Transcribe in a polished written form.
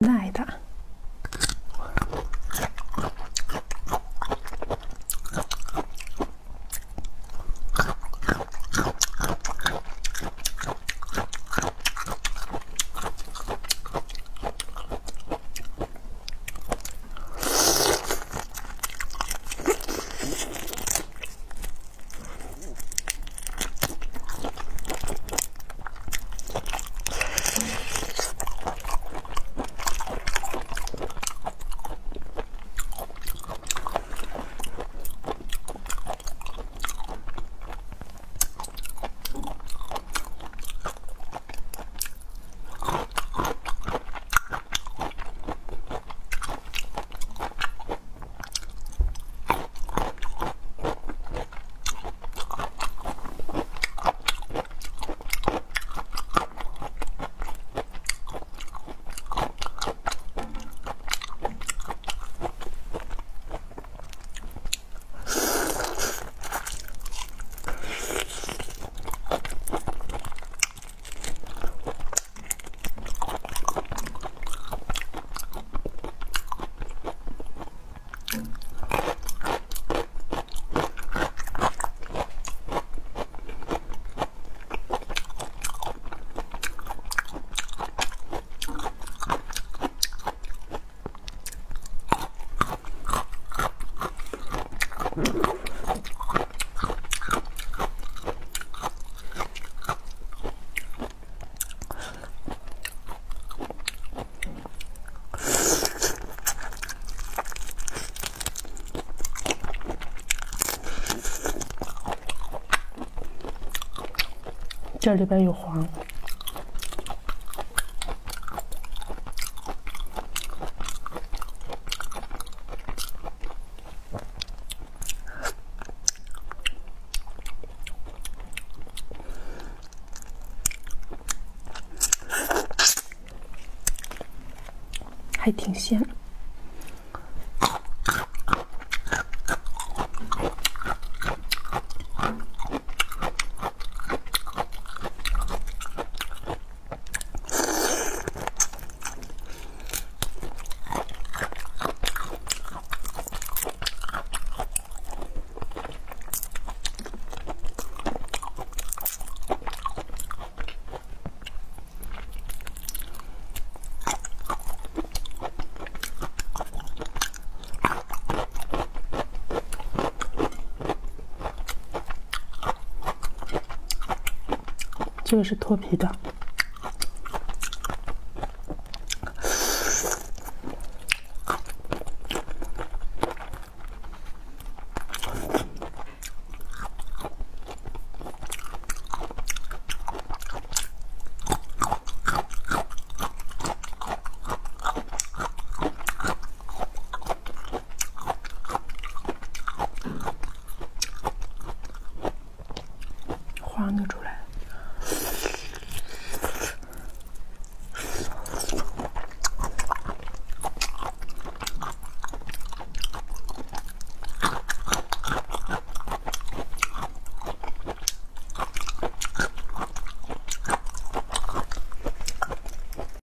näitä.这里边有黄。 还挺鲜。 这个是脱皮的。 黄的出来。